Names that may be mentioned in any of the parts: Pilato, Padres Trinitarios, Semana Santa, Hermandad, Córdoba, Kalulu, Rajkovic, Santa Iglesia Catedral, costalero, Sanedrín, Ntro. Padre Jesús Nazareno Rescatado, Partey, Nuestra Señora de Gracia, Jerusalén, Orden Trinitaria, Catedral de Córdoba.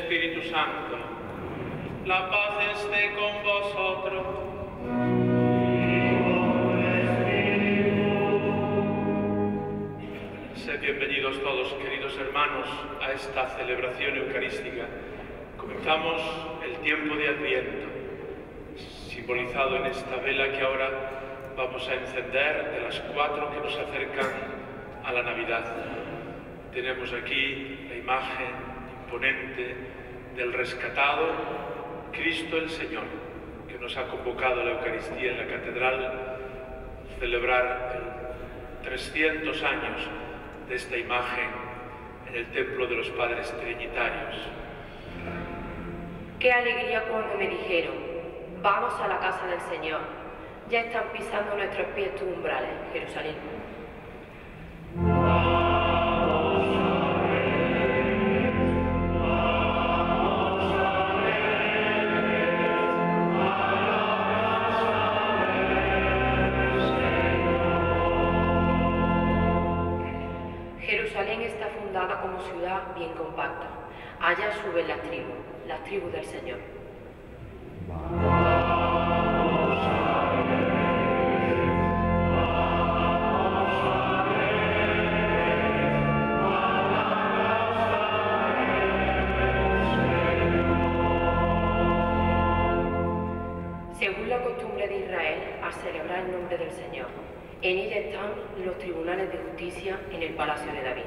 Espíritu Santo. La paz esté con vosotros. Y con el Espíritu. Sed bienvenidos todos, queridos hermanos, a esta celebración eucarística. Comenzamos el tiempo de Adviento, simbolizado en esta vela que ahora vamos a encender, de las cuatro que nos acercan a la Navidad. Tenemos aquí la imagen imponente del rescatado Cristo el Señor, que nos ha convocado a la Eucaristía en la Catedral, celebrar 300 años de esta imagen en el templo de los Padres Trinitarios. Qué alegría cuando me dijeron, vamos a la casa del Señor, ya están pisando nuestros pies tus umbrales, Jerusalén. Jerusalén está fundada como ciudad bien compacta. Allá suben las tribus del Señor. Según la costumbre de Israel, a celebrar el nombre del Señor. En ella están los tribunales de justicia en el Palacio de David.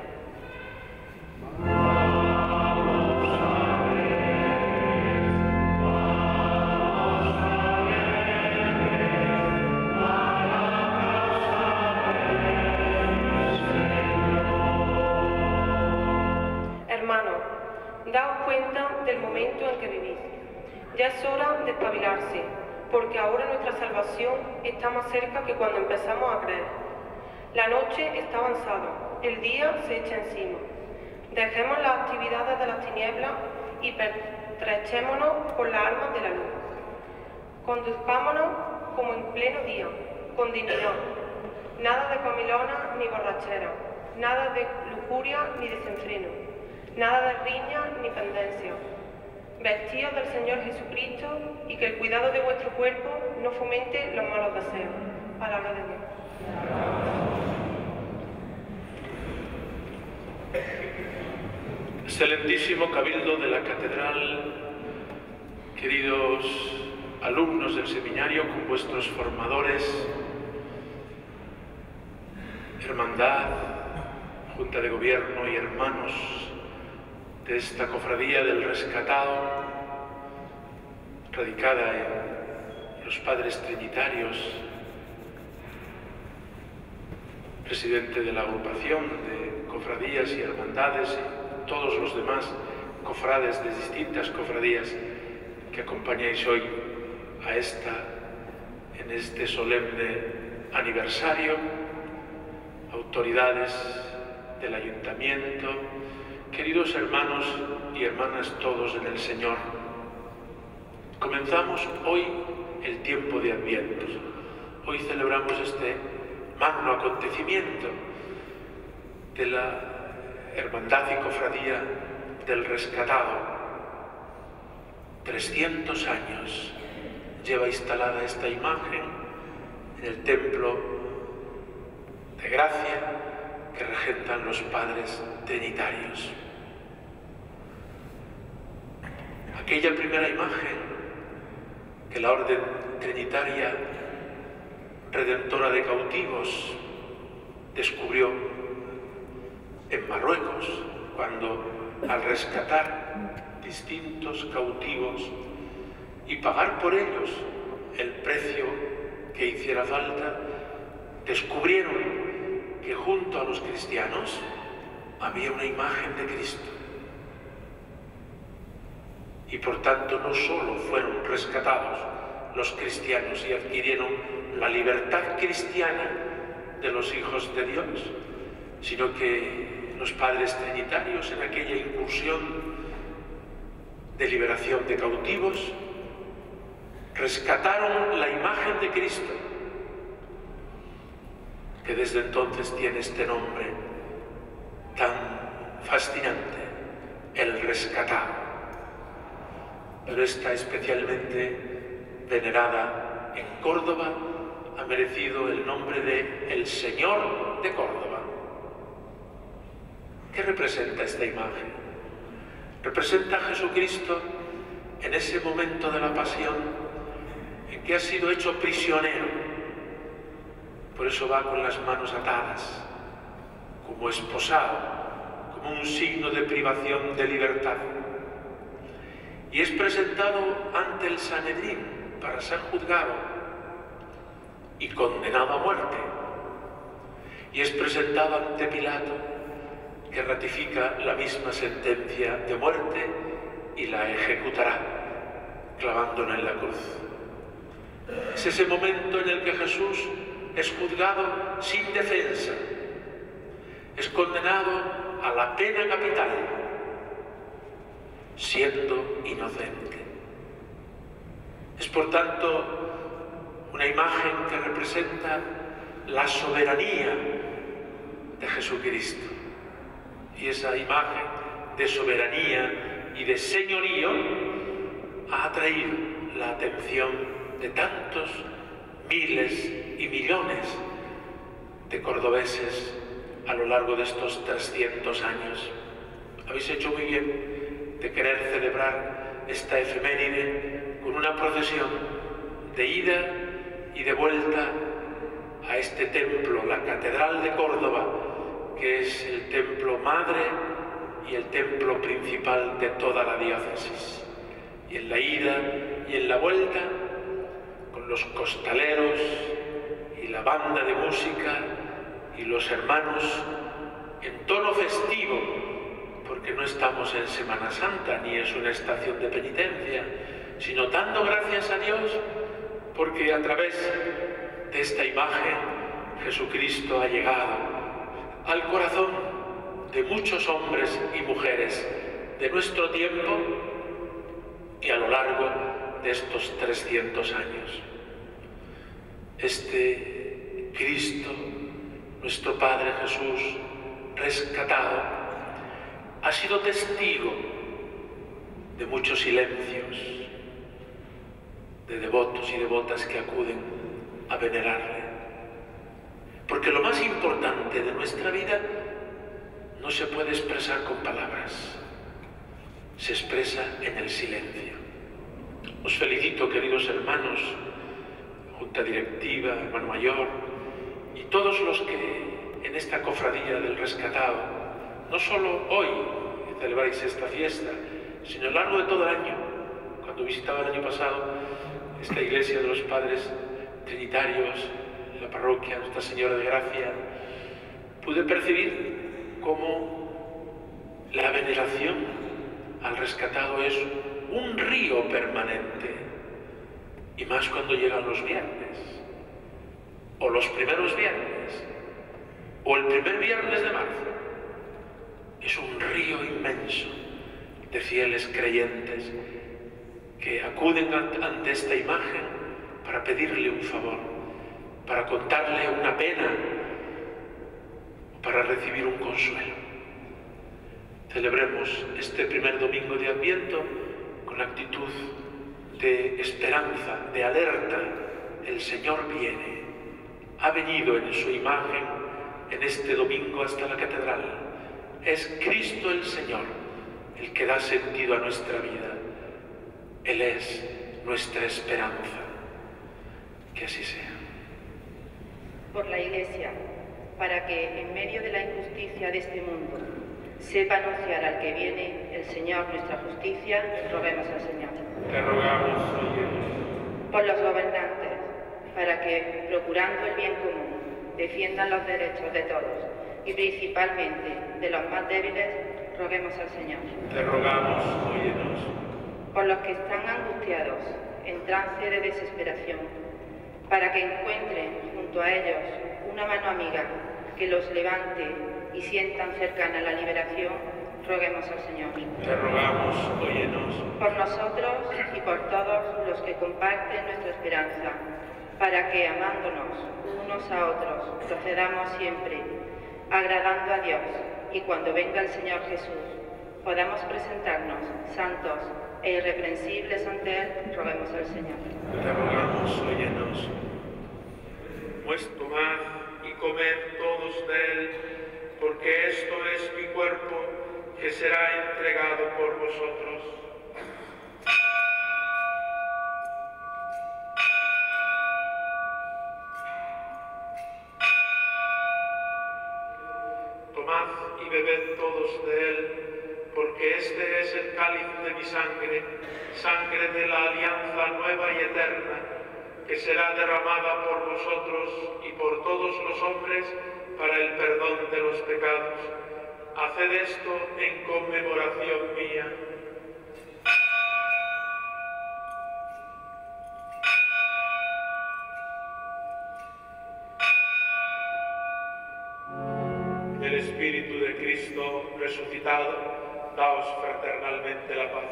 Hermanos, daos cuenta del momento en que vivís. Ya es hora de espabilarse, porque ahora nuestra salvación está más cerca que cuando empezamos a creer. La noche está avanzada, el día se echa encima. Dejemos las actividades de las tinieblas y pertrechémonos con las armas de la luz. Conduzcámonos como en pleno día, con dignidad. Nada de comilona ni borrachera, nada de lujuria ni desenfreno, nada de riña ni pendencia. Vestidos del Señor Jesucristo y que el cuidado de vuestro cuerpo no fomente los malos deseos. Palabra de Dios. Excelentísimo Cabildo de la Catedral, queridos alumnos del seminario con vuestros formadores, hermandad, Junta de Gobierno y hermanos de esta cofradía del rescatado, radicada en los Padres Trinitarios, presidente de la agrupación de cofradías y hermandades y todos los demás cofrades de distintas cofradías que acompañáis hoy a esta, en este solemne aniversario, autoridades del ayuntamiento, queridos hermanos y hermanas todos en el Señor, comenzamos hoy el tiempo de Adviento. Hoy celebramos este magno acontecimiento de la hermandad y cofradía del rescatado. 300 años lleva instalada esta imagen en el templo de Gracia que regentan los Padres Trinitarios. Aquella primera imagen que la Orden Trinitaria Redentora de Cautivos descubrió en Marruecos, cuando al rescatar distintos cautivos y pagar por ellos el precio que hiciera falta, descubrieron que junto a los cristianos había una imagen de Cristo. Y por tanto no solo fueron rescatados los cristianos y adquirieron la libertad cristiana de los hijos de Dios, sino que los Padres Trinitarios en aquella incursión de liberación de cautivos rescataron la imagen de Cristo, que desde entonces tiene este nombre tan fascinante, el rescatado. pero esta especialmente venerada en Córdoba ha merecido el nombre de El Señor de Córdoba. ¿Qué representa esta imagen? Representa a Jesucristo en ese momento de la pasión en que ha sido hecho prisionero. Por eso va con las manos atadas, como esposado, como un signo de privación de libertad. Y es presentado ante el Sanedrín para ser juzgado y condenado a muerte. Y es presentado ante Pilato, que ratifica la misma sentencia de muerte y la ejecutará, clavándola en la cruz. Es ese momento en el que Jesús es juzgado sin defensa, es condenado a la pena capital, siendo inocente. Es por tanto una imagen que representa la soberanía de Jesucristo. Y esa imagen de soberanía y de señorío ha atraído la atención de tantos miles y millones de cordobeses a lo largo de estos 300 años. Habéis hecho muy bien de querer celebrar esta efeméride con una procesión de ida y de vuelta a este templo, la Catedral de Córdoba, que es el templo madre y el templo principal de toda la diócesis. Y en la ida y en la vuelta, con los costaleros y la banda de música y los hermanos, en tono festivo, porque no estamos en Semana Santa, ni es una estación de penitencia, sino dando gracias a Dios, porque a través de esta imagen Jesucristo ha llegado al corazón de muchos hombres y mujeres de nuestro tiempo y a lo largo de estos 300 años. Este Cristo, nuestro Padre Jesús, rescatado, ha sido testigo de muchos silencios, de devotos y devotas que acuden a venerarle. Porque lo más importante de nuestra vida no se puede expresar con palabras, se expresa en el silencio. Os felicito, queridos hermanos, Junta Directiva, hermano mayor, y todos los que en esta cofradía del rescatado, no solo hoy que celebráis esta fiesta, sino a lo largo de todo el año. Cuando visitaba el año pasado esta iglesia de los Padres Trinitarios, la parroquia Nuestra Señora de Gracia, pude percibir cómo la veneración al rescatado es un río permanente, y más cuando llegan los viernes, o los primeros viernes, o el primer viernes de marzo. Es un río inmenso de fieles creyentes que acuden ante esta imagen para pedirle un favor, para contarle una pena, para recibir un consuelo. Celebremos este primer domingo de Adviento con actitud de esperanza, de alerta. El Señor viene, ha venido en su imagen en este domingo hasta la catedral. Es Cristo el Señor el que da sentido a nuestra vida. Él es nuestra esperanza. Que así sea. Por la Iglesia, para que en medio de la injusticia de este mundo sepa anunciar al que viene el Señor nuestra justicia, roguemos al Señor. Te rogamos, Señor. Por los gobernantes, para que, procurando el bien común, defiendan los derechos de todos y principalmente de los más débiles, roguemos al Señor. Te rogamos, óyenos. Por los que están angustiados, en trance de desesperación, para que encuentren a ellos una mano amiga que los levante y sientan cercana la liberación, roguemos al Señor. Te rogamos, óyenos. Por nosotros y por todos los que comparten nuestra esperanza, para que, amándonos unos a otros, procedamos siempre agradando a Dios, y cuando venga el Señor Jesús podamos presentarnos santos e irreprensibles ante Él, roguemos al Señor. Te rogamos, óyenos. Pues tomad y comed todos de Él, porque esto es mi cuerpo, que será entregado por vosotros. Tomad y bebed todos de Él, porque este es el cáliz de mi sangre, sangre de la alianza nueva y eterna, que será derramada por vosotros y por todos los hombres para el perdón de los pecados. Haced esto en conmemoración mía. El Espíritu de Cristo resucitado, daos fraternalmente la paz.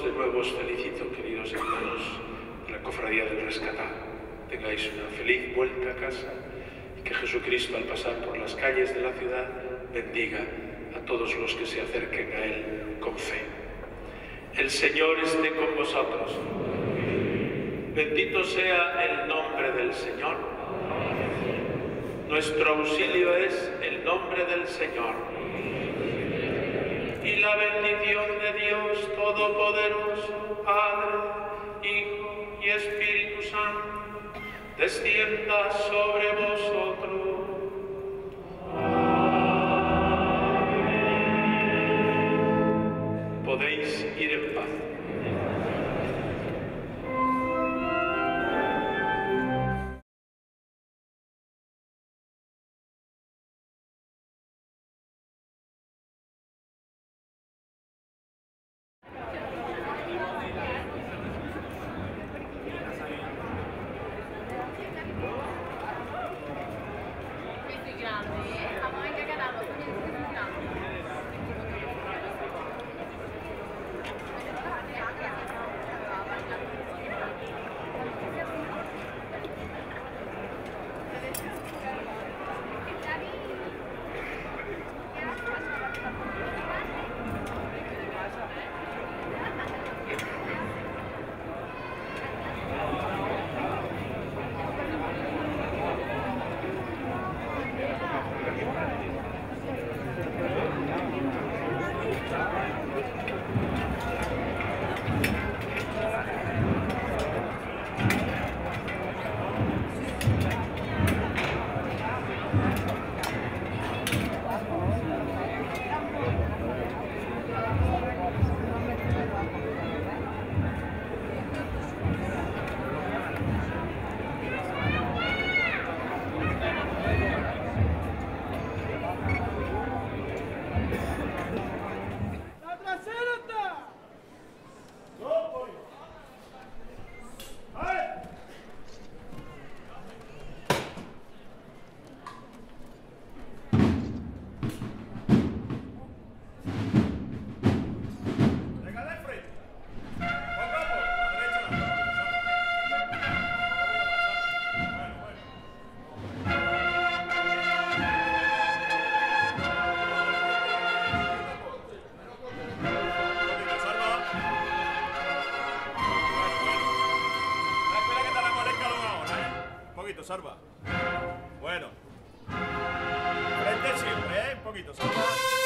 De nuevo os felicito, queridos hermanos de la Cofradía del Rescatado. Tengáis una feliz vuelta a casa y que Jesucristo, al pasar por las calles de la ciudad, bendiga a todos los que se acerquen a Él con fe. El Señor esté con vosotros. Bendito sea el nombre del Señor. Nuestro auxilio es el nombre del Señor. Y la bendición de Dios Todopoderoso, Padre, Hijo y Espíritu Santo, descienda sobre vosotros. Amén. Podéis ir en paz. Salva. Bueno. Frente siempre, ¿eh? Un poquito, salva.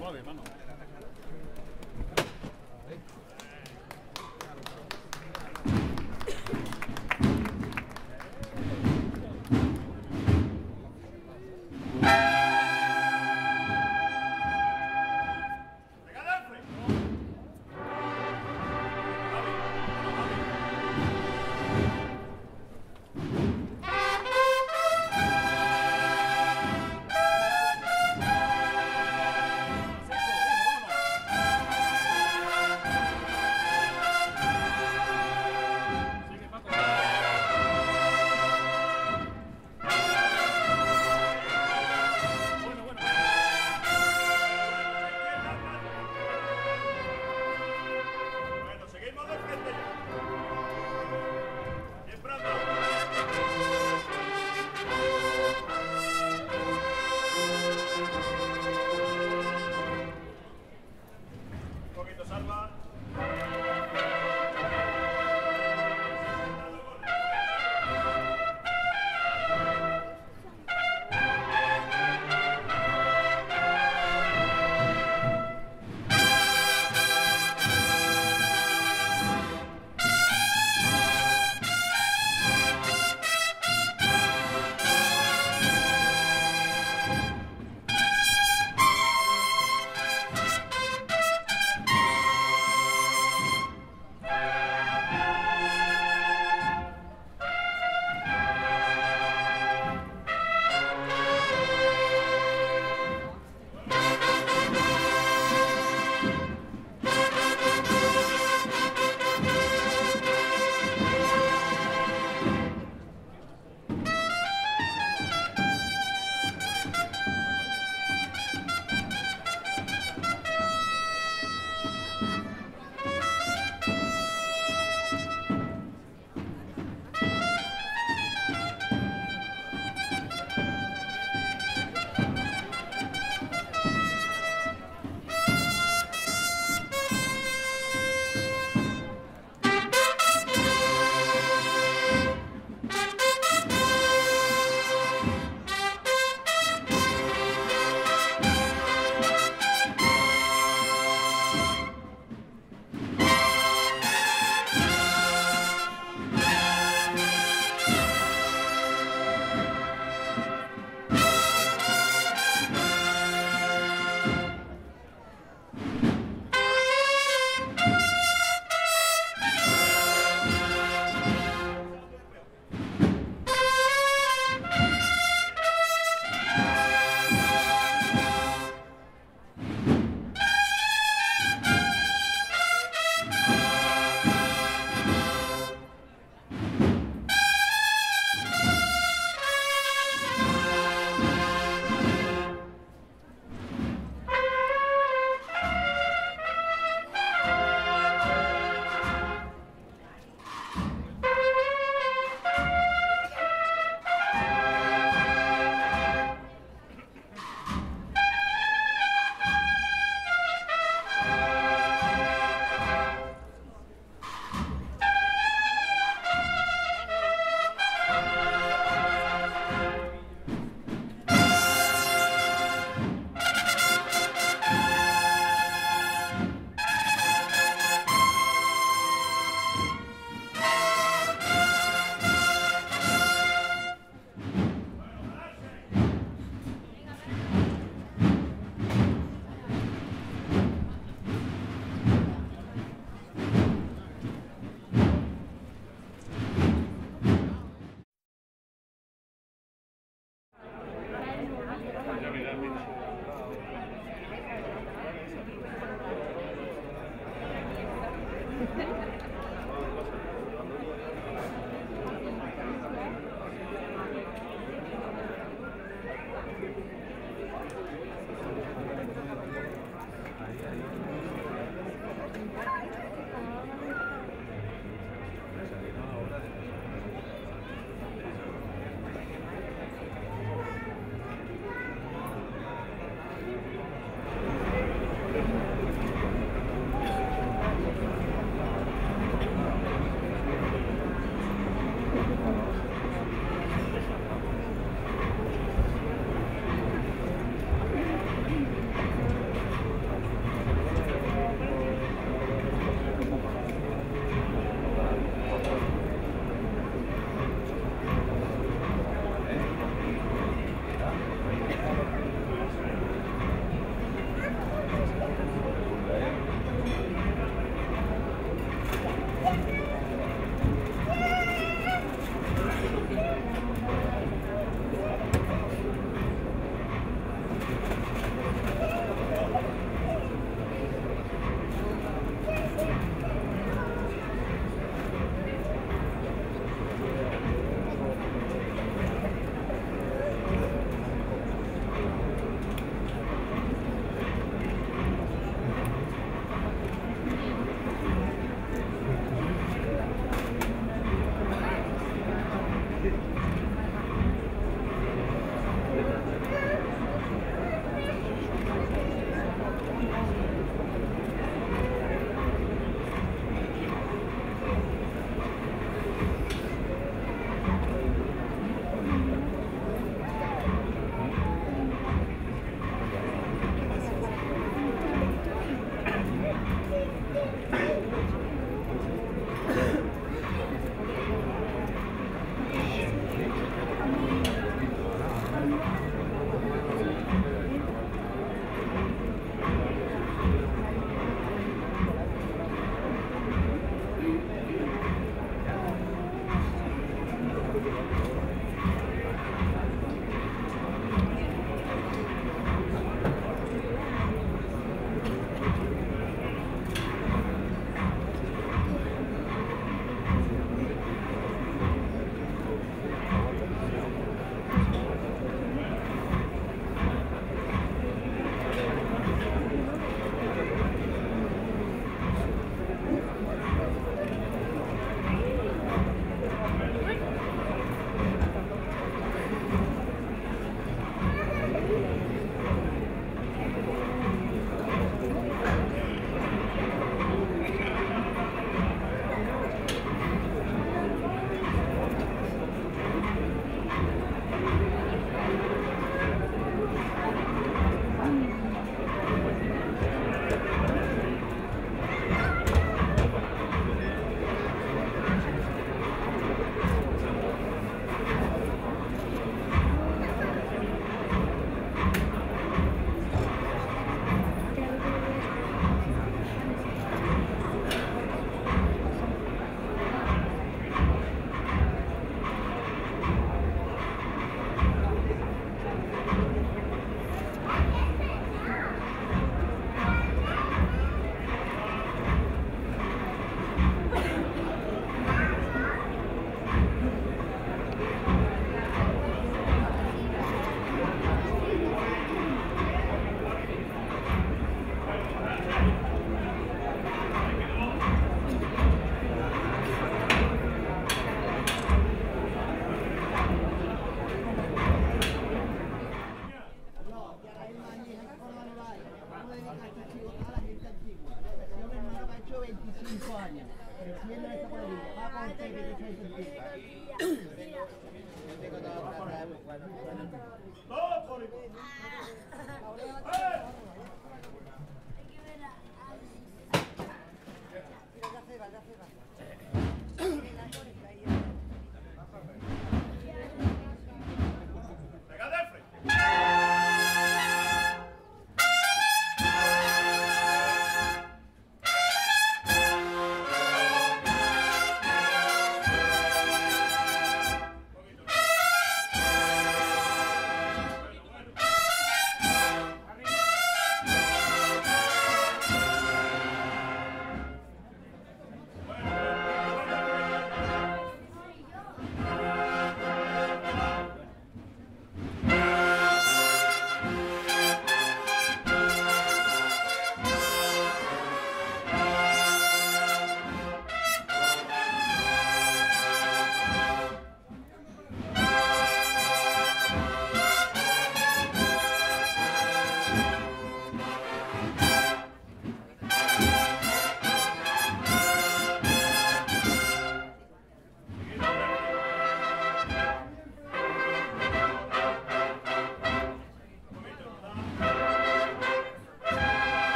Suave, mano.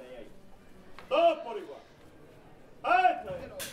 tenéis ahí. Todos por igual. ¡Esto es!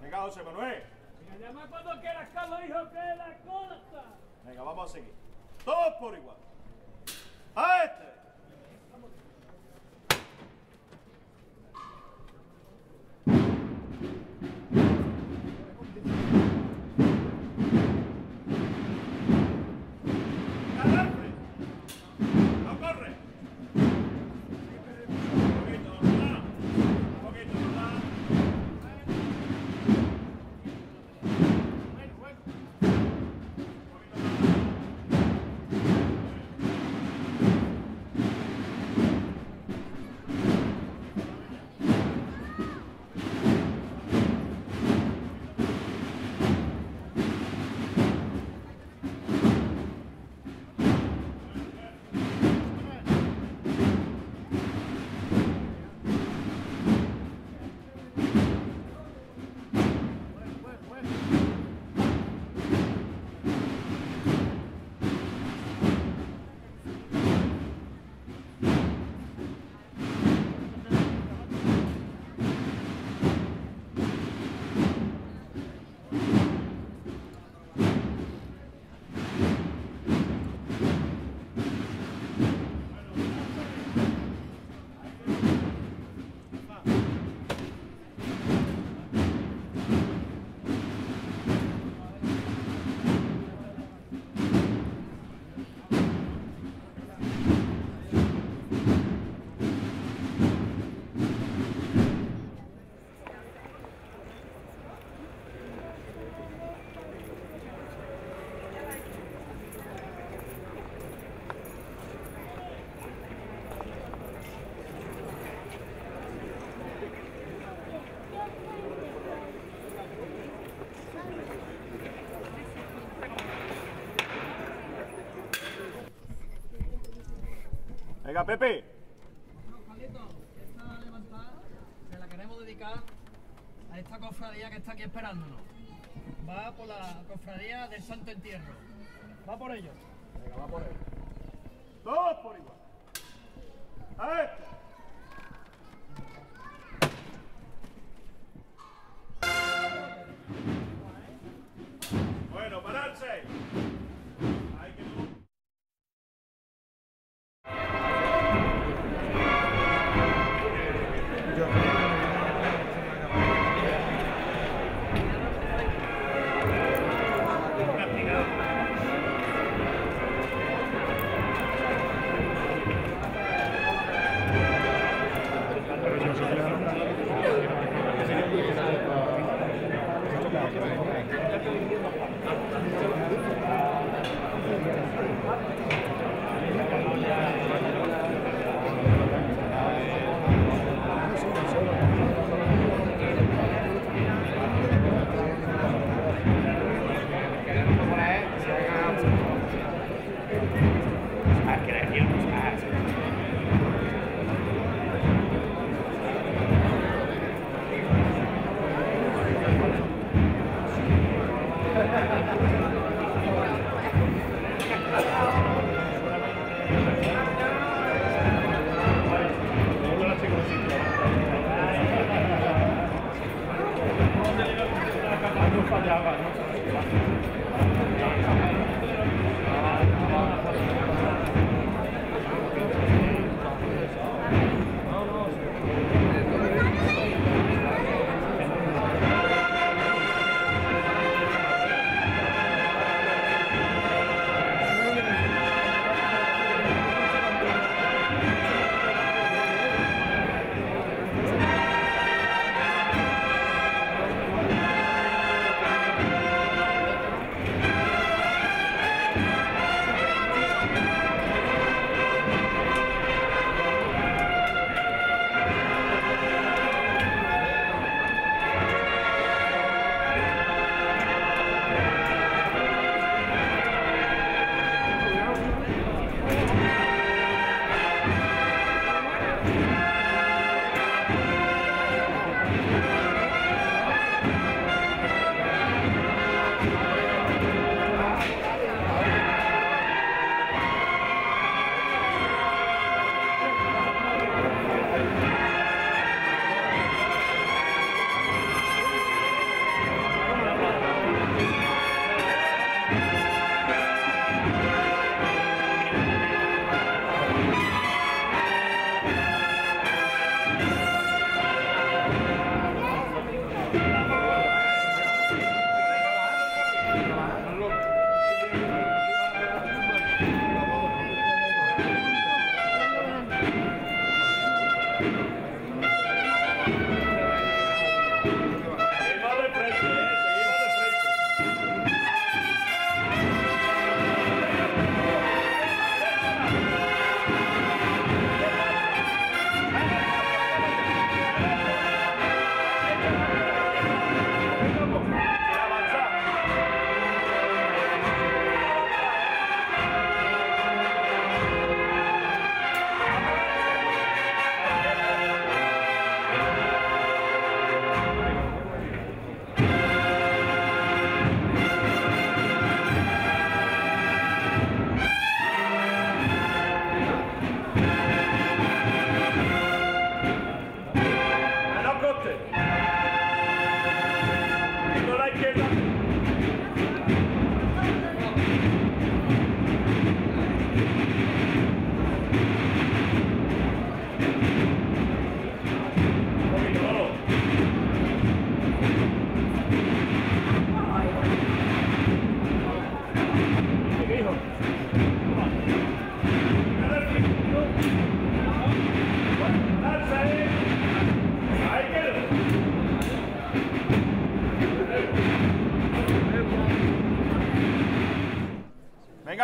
Venga, José Manuel. Venga, llama cuando quieras, Carlos, hijo, que es la cosa. Venga, vamos a seguir. Todos por igual. ¡A este! Venga, Pepe. Bueno, Carlitos, esta levantada se la queremos dedicar a esta cofradía que está aquí esperándonos. Va por la cofradía del Santo Entierro. Va por ellos. Venga, va por ellos. Todos por igual. ¡A esto! Bueno, pararse. Hay que no...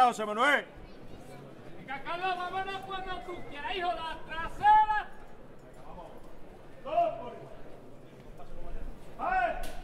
José Manuel. Venga, Carlos, vámonos cuando tú quieras, hijo, la trasera. Venga, vamos. Todos por igual. ¡A ver!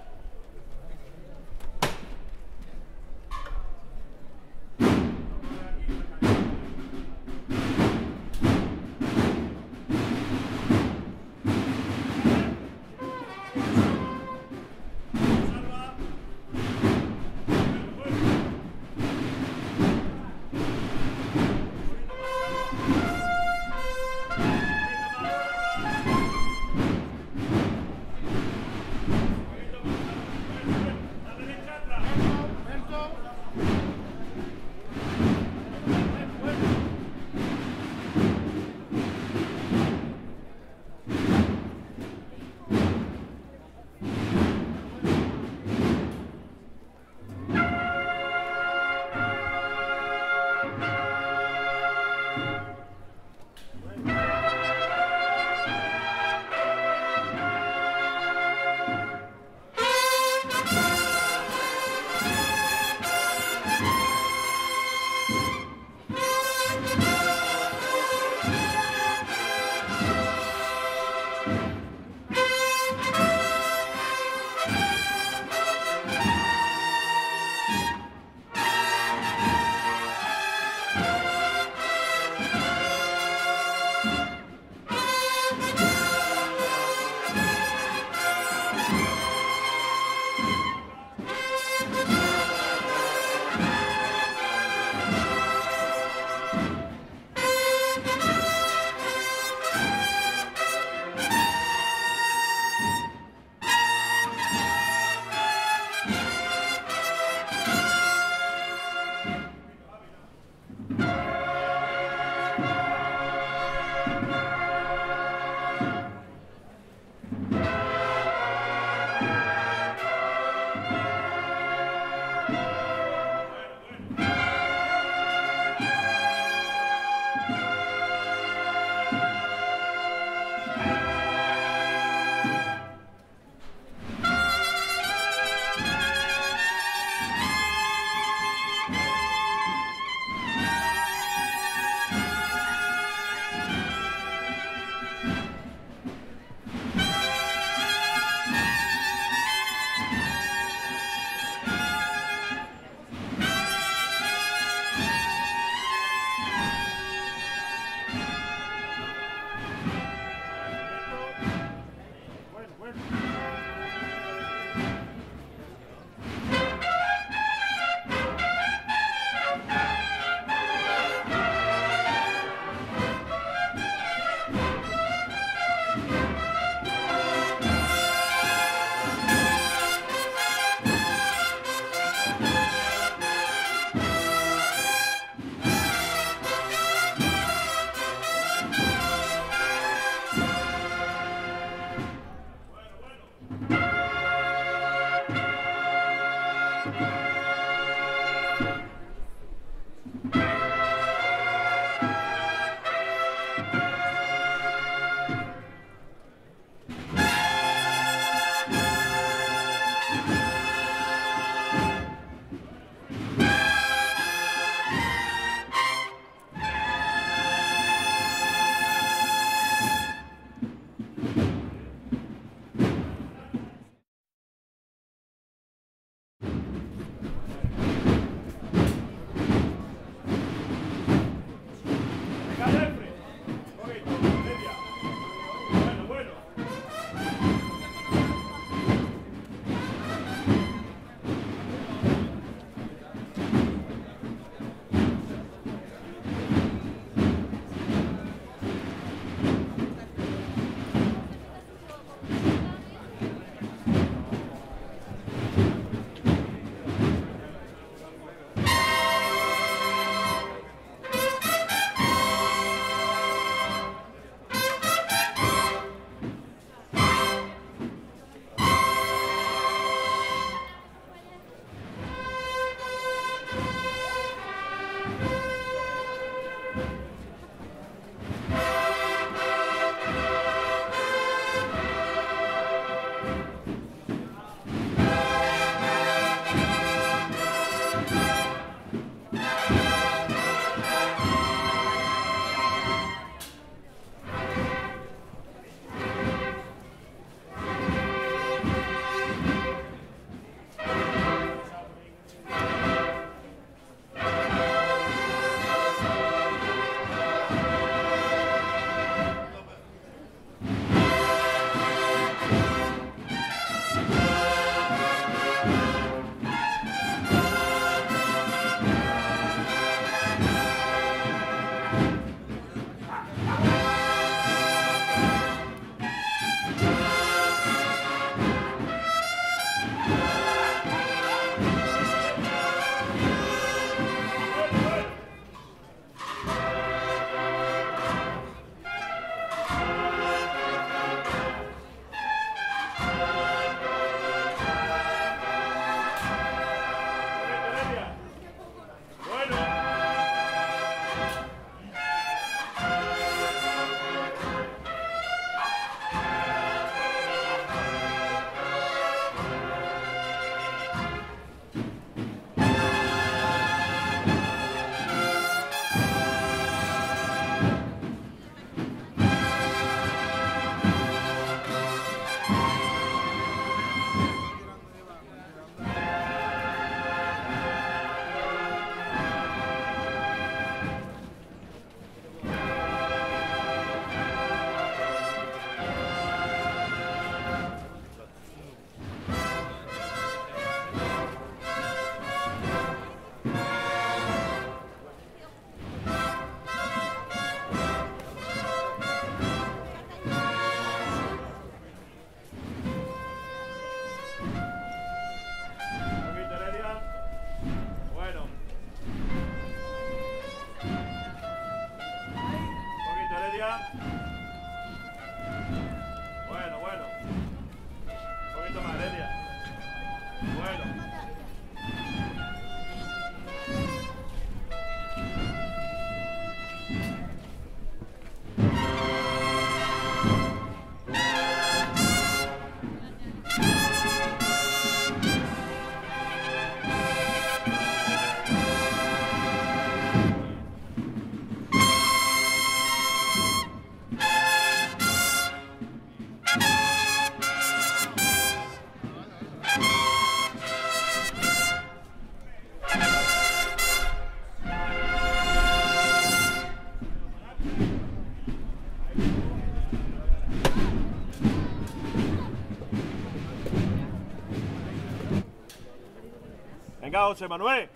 Venga, José Manuel.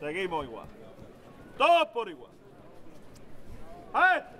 Seguimos igual. Todos por igual. ¡A este!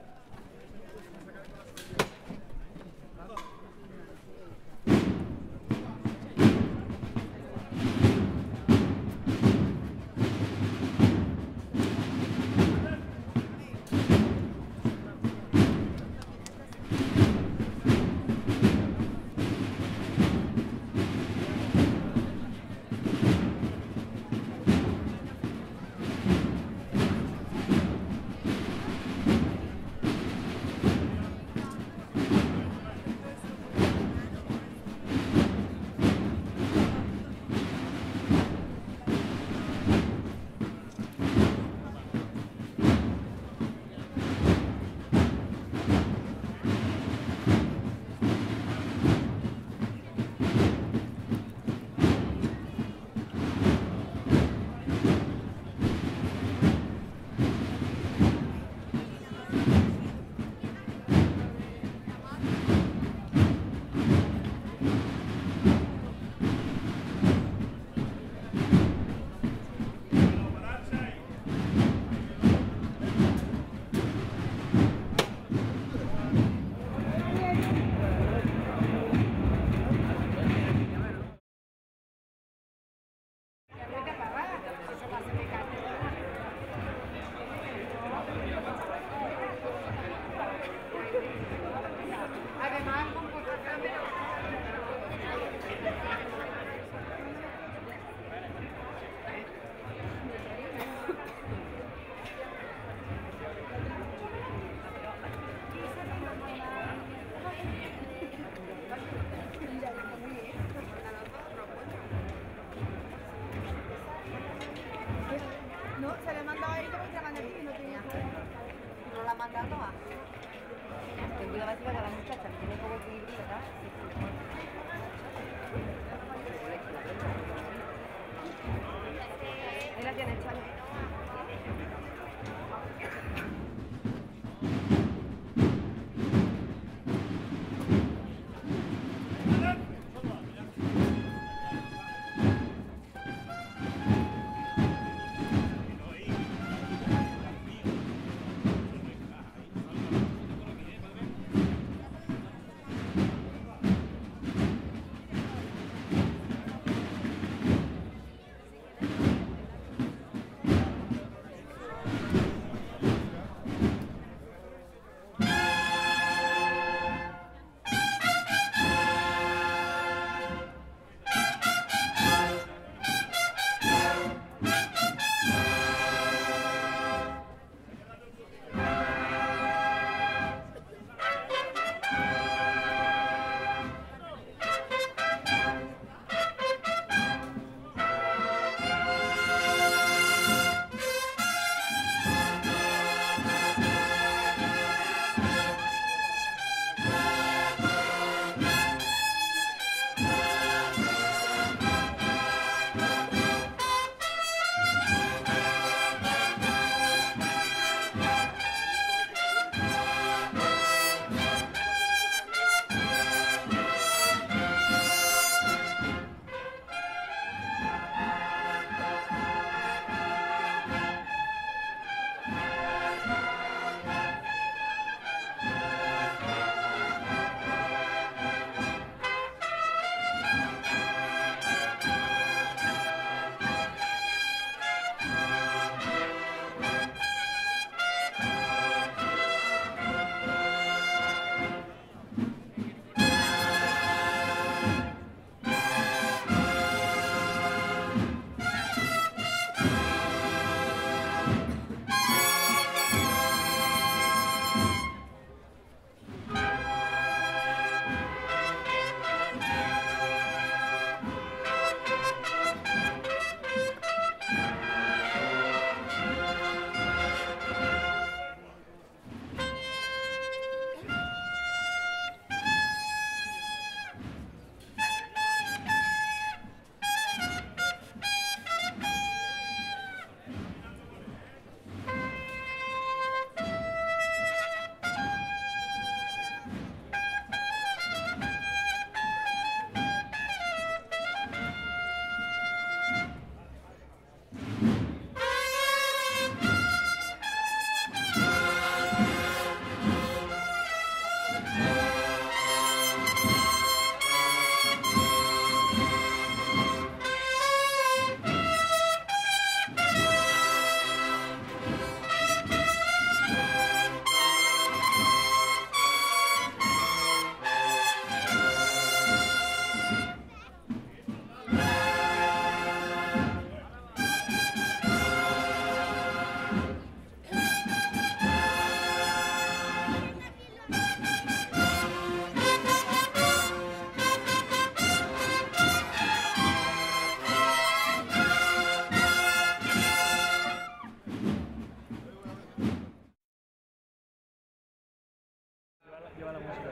va la música.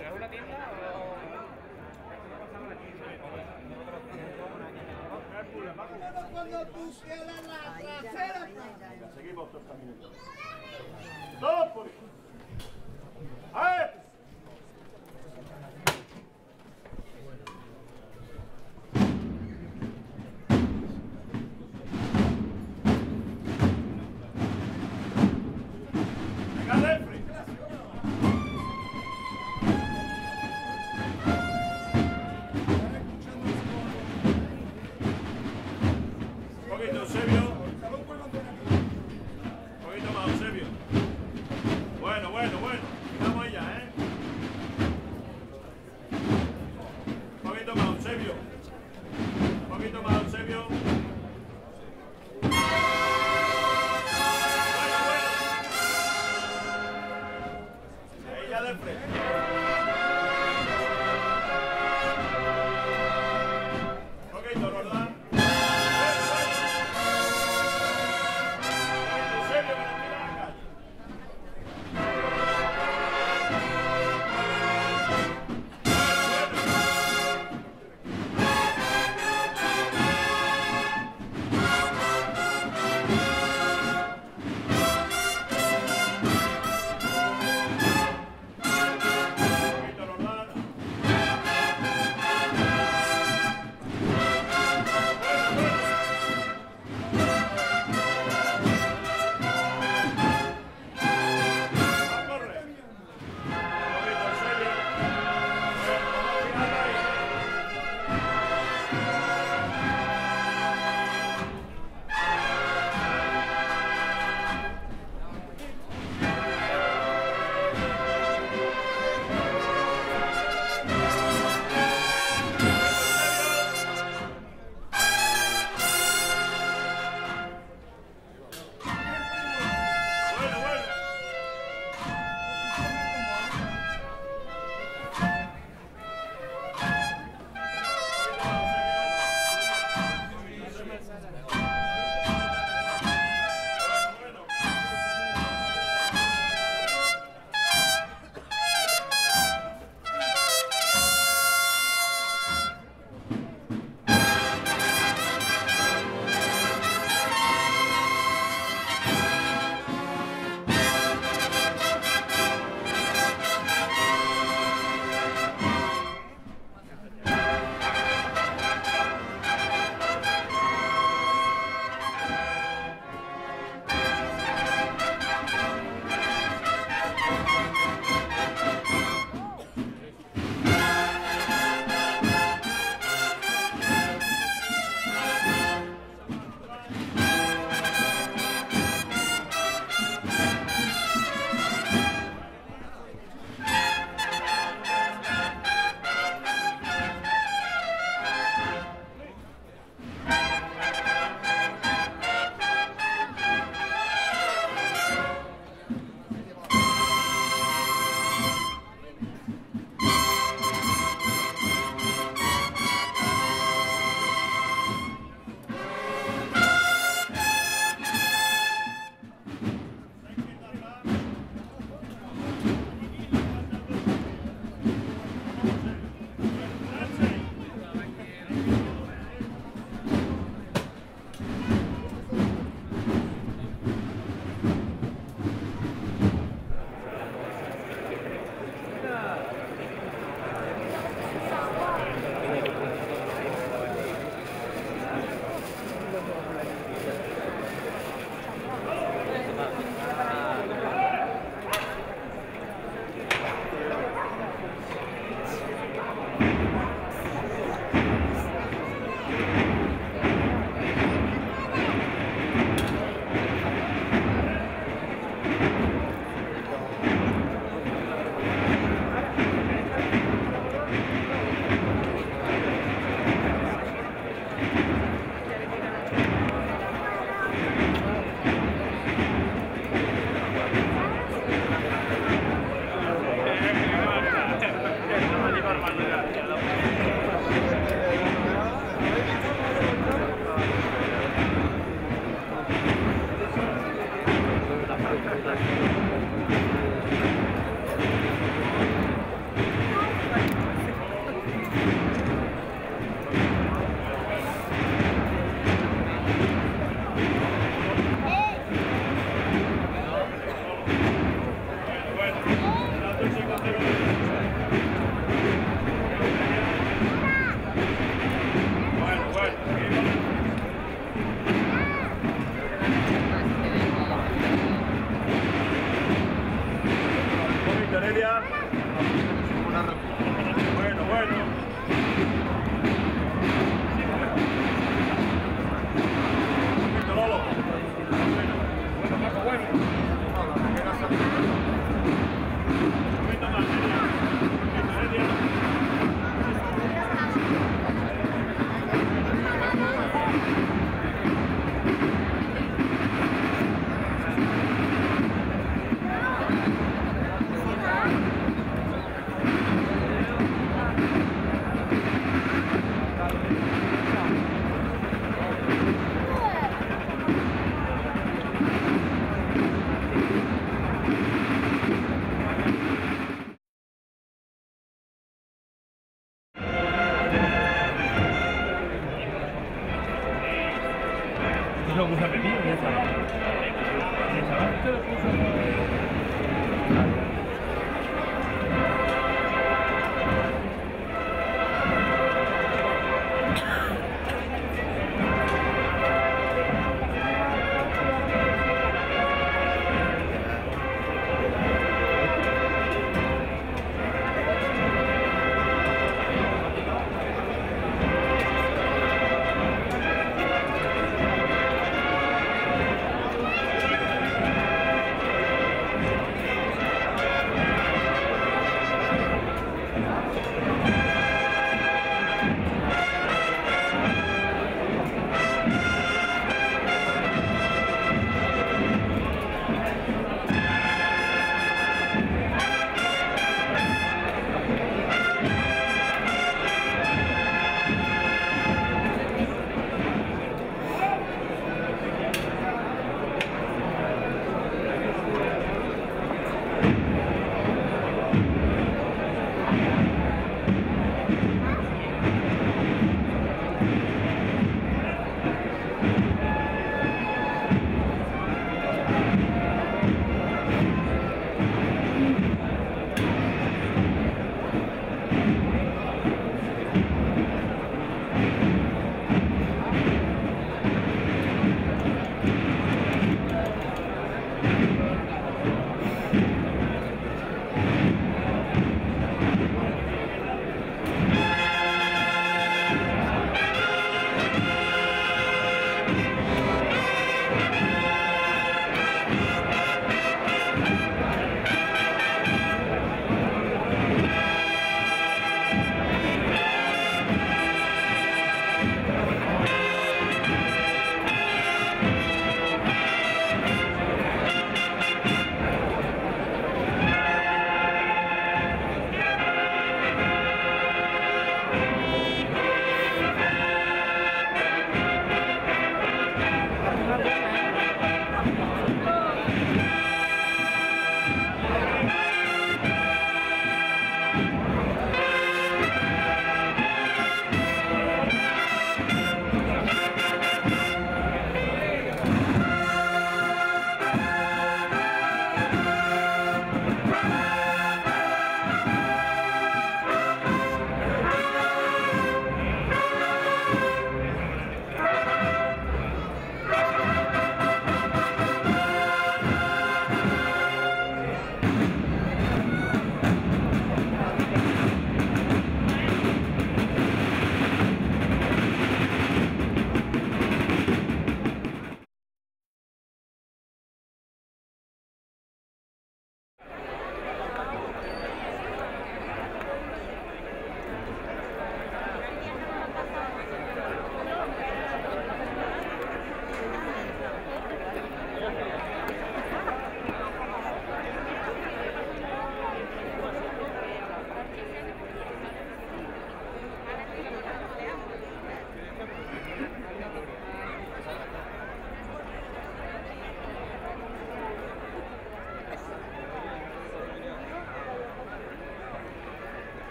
¿En alguna tienda o...? Cuando tú quieras la trasera. Seguimos otros caminos. ¡Dos por ahí! ¡A ver!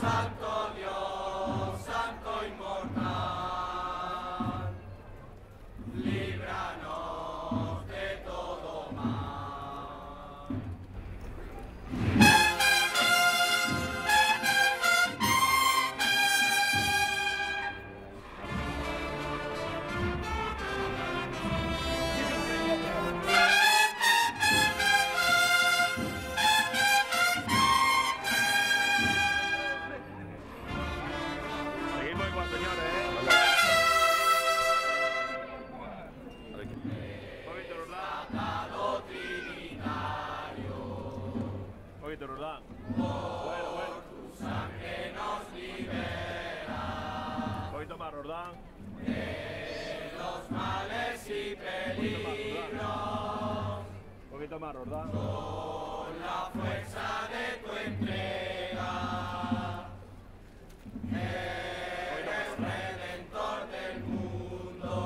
Santo Dios, Santo inmortal, líbranos de todo mal. Con la fuerza de tu entrega, eres redentor del mundo,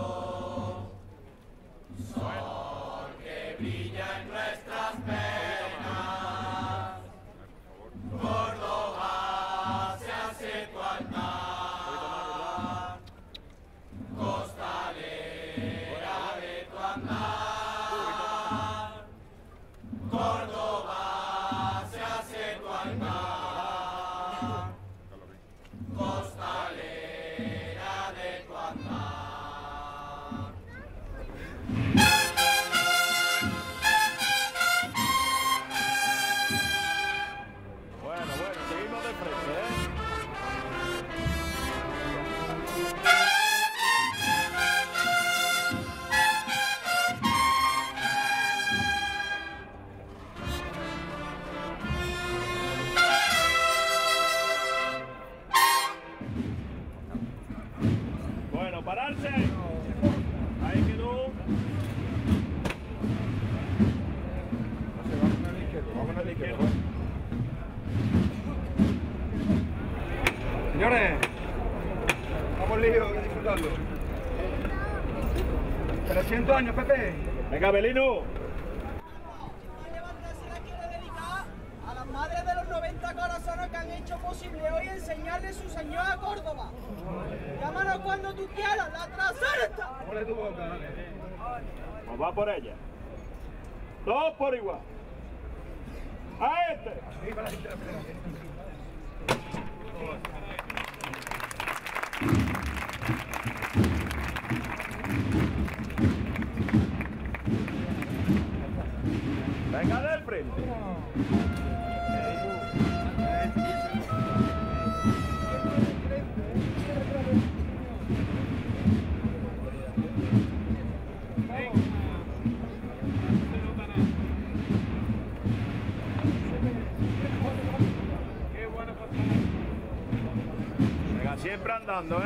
sol que brilla en nuestras penas, Córdoba se hace tu altar, costalera de tu andar. Señores, vamos lejos a disfrutarlo. 300 años, Pepe. Venga, Belino. Esta levantación la quiero dedicar a las madres de los 90 corazones que han hecho posible hoy enseñarle su señor a Córdoba. Llámanos cuando tú quieras, la trasera está. Ponle tu boca, dale. Nos va por ella. Dos por igual. A este. Venga del frente. Venga, siempre andando,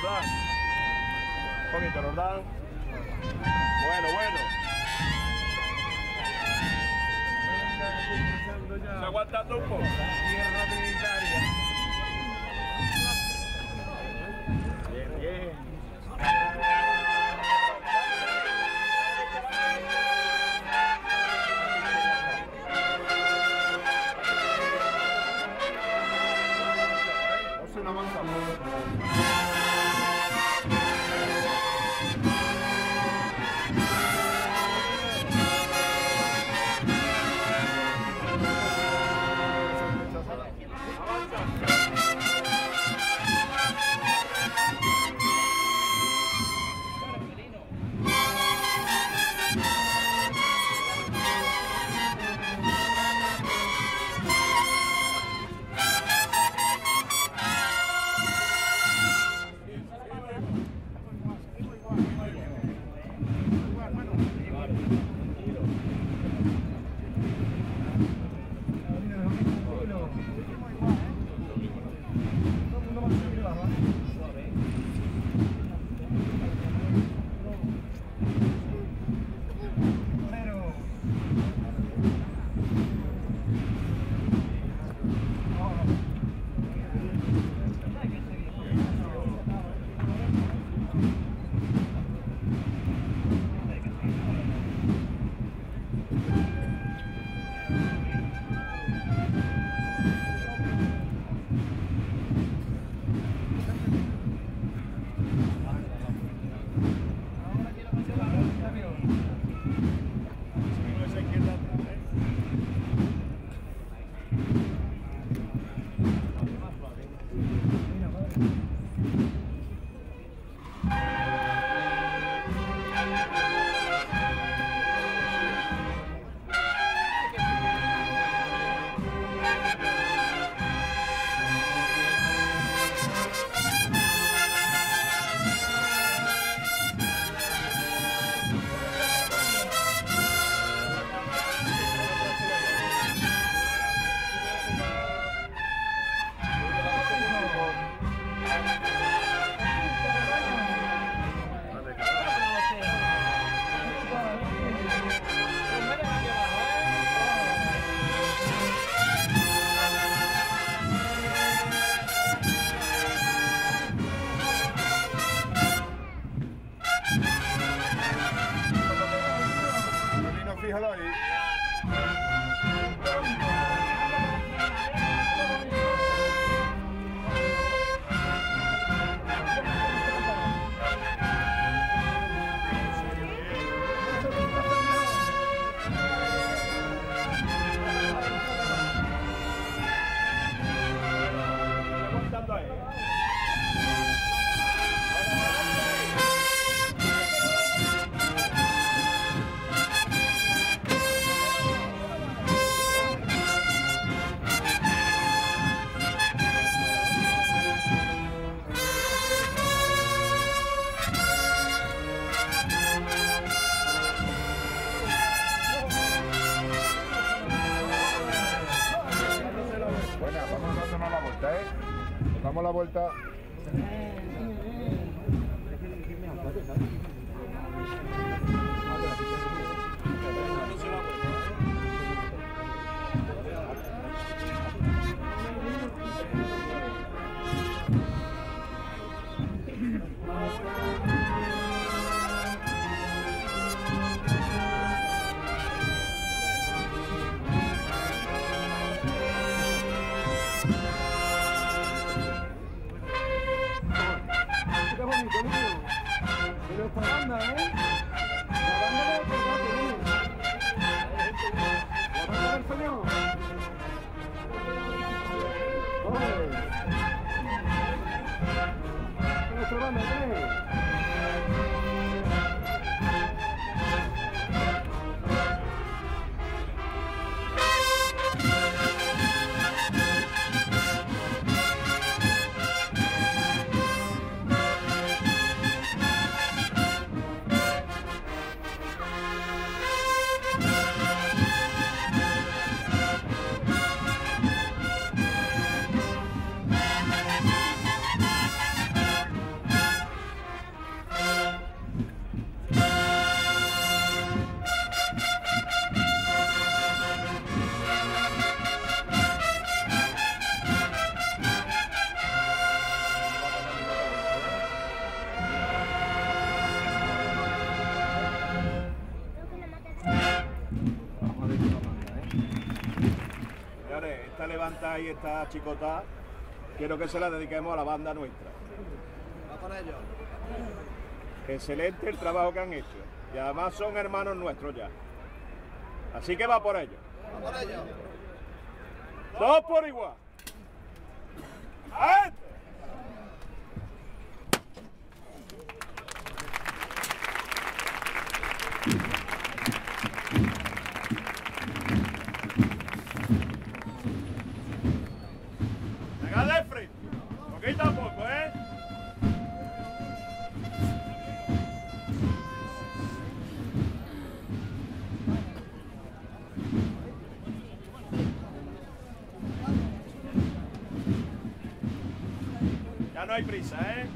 ¿verdad? Un poquito, ¿verdad? Bueno. ¿Se aguanta tú un poco? Tierra Trinitaria. Bien, bien. Damos la vuelta. esta levantada y esta chicotada, quiero que se la dediquemos a la banda nuestra. Va por ello. Excelente el trabajo que han hecho. Y además son hermanos nuestros ya. Así que va por ello. Va por ello. Dos por igual. ¡A este! ¡Dale, Fred! Poquito a poco, ¿eh? Ya no hay prisa, ¿eh?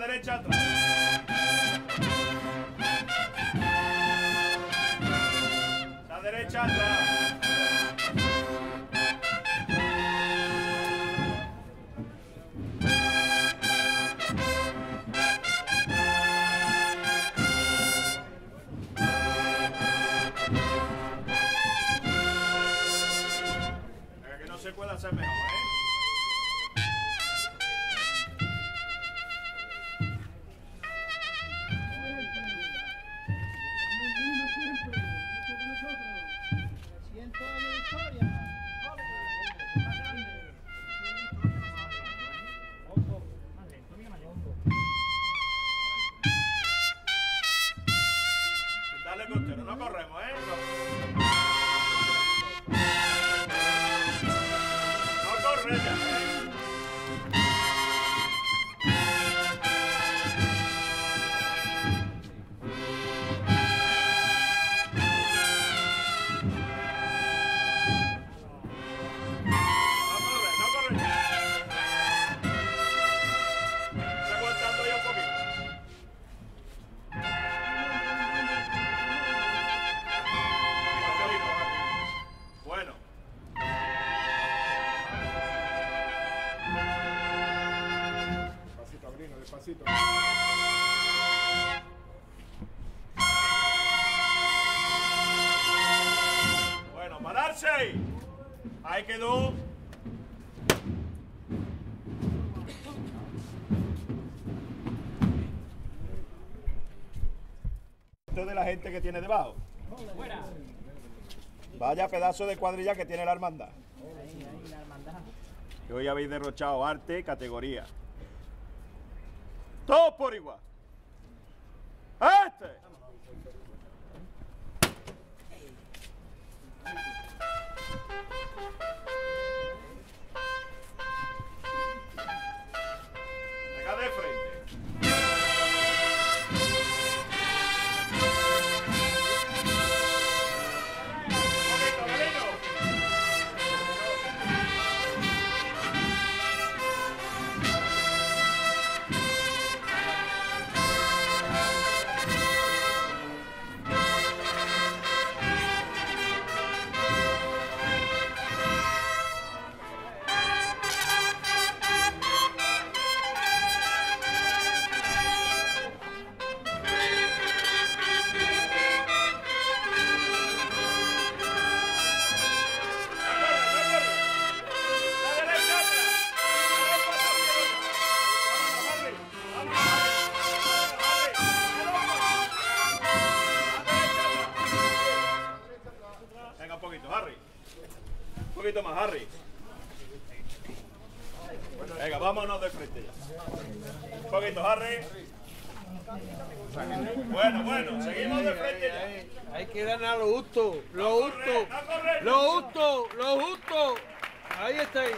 Derecha atrás. La derecha atrás. Para que no se pueda hacer mejor, ¿eh? Ahí quedó. Esto es de la gente que tiene debajo. Vaya pedazo de cuadrilla que tiene la hermandad. Que hoy habéis derrochado arte, categoría. Todos por igual. Este. Venga de frente. Un poquito, Belino. poquito más, Harry. Venga, vámonos de frente ya. Un poquito, Harry. Bueno, bueno, seguimos de frente ya. Hay que ganar lo justo, lo justo, lo justo, lo justo. Ahí está. Un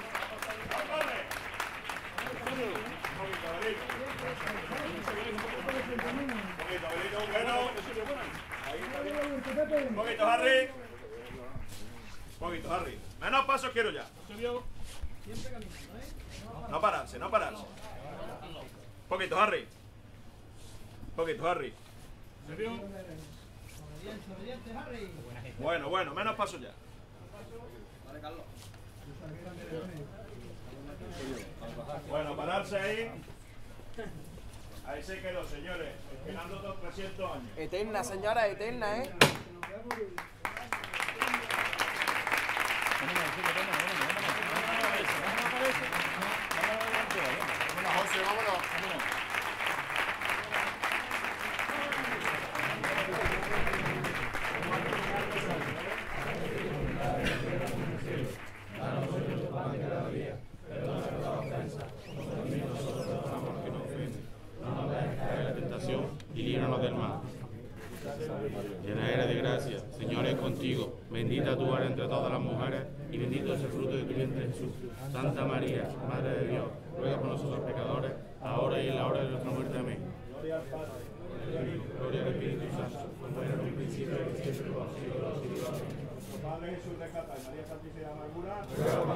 poquito, Harry. Un poquito, Harry. Menos pasos quiero ya. No pararse, no pararse. Un poquito, Harry. Un poquito, Harry. Bueno, bueno, menos pasos ya. Bueno, pararse ahí. Ahí se quedó, señores. Esperando otros 300 años. Eterna, señora, eterna, ¿eh? Llena eres de gracia, Señor es contigo, bendita tú eres entre todas las mujeres y bendito es el fruto de tu vientre Jesús. Santa María, Madre de Dios, ruega por nosotros pecadores, ahora y en la hora de nuestra muerte. Amén. Gloria al Padre, gloria al Hijo, gloria al Espíritu Santo, como era en un principio y siempre por los siglos de los siglos. Padre Jesús de Cata y María Santísima Amargura,